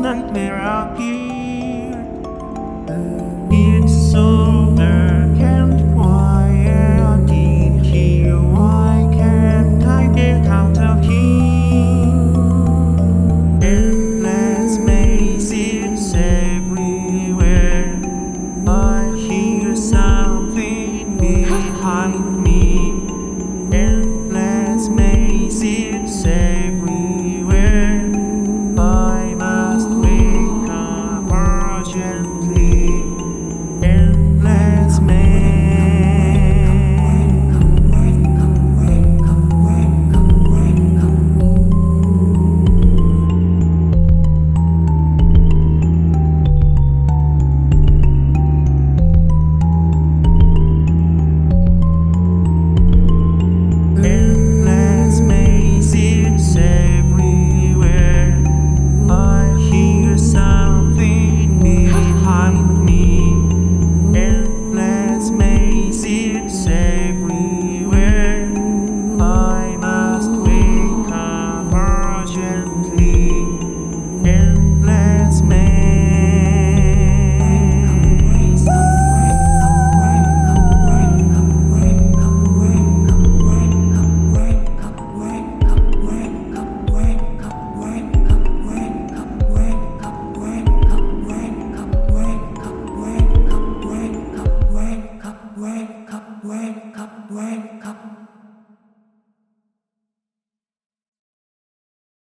nightmare I'll give.